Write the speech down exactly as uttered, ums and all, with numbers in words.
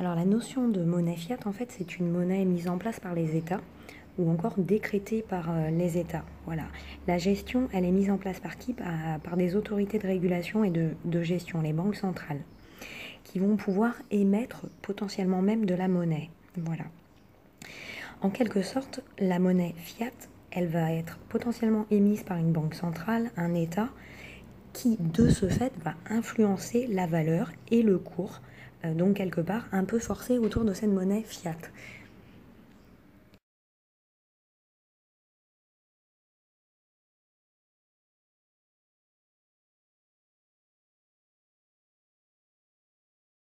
Alors la notion de monnaie fiat, en fait, c'est une monnaie mise en place par les États ou encore décrétée par les États. Voilà. La gestion, elle est mise en place par qui? Par des autorités de régulation et de, de gestion, les banques centrales, qui vont pouvoir émettre potentiellement même de la monnaie. Voilà. En quelque sorte, la monnaie fiat, elle va être potentiellement émise par une banque centrale, un État, qui de ce fait va influencer la valeur et le cours, euh, donc quelque part un peu forcé autour de cette monnaie fiat.